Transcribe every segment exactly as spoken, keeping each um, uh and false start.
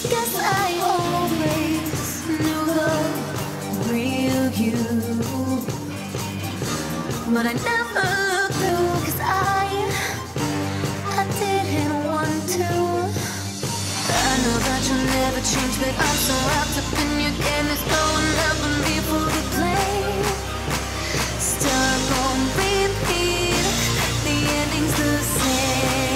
'Cause I always knew the real you, but I never looked through 'cause I, I didn't want to. I know that you never change, but I'm so wrapped up in your game. There's no one left for me for the play. Still I'm gon' repeat, the ending's the same.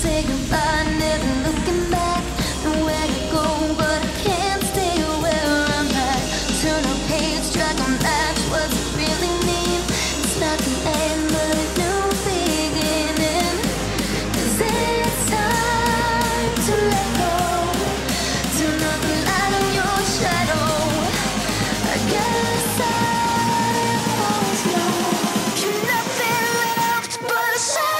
Say goodbye, never looking back. Nowhere to go, but I can't stay where I'm at. Turn a page, try to match what you really mean. It's not the end, but a new beginning. 'Cause it's time to let go. Do not rely on your shadow. I guess I always know you're nothing left but a shadow.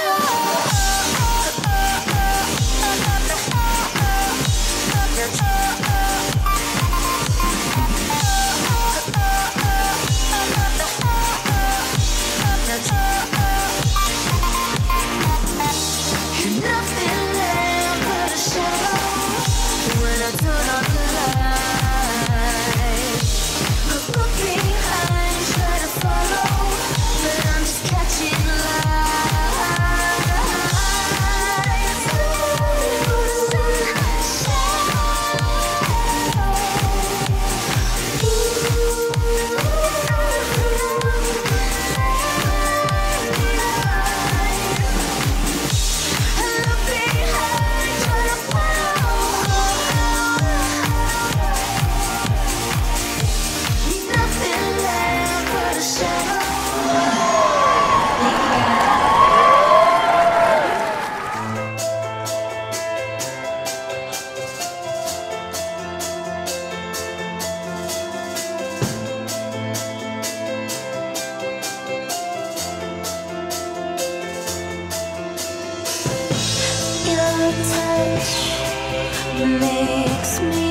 Touch makes me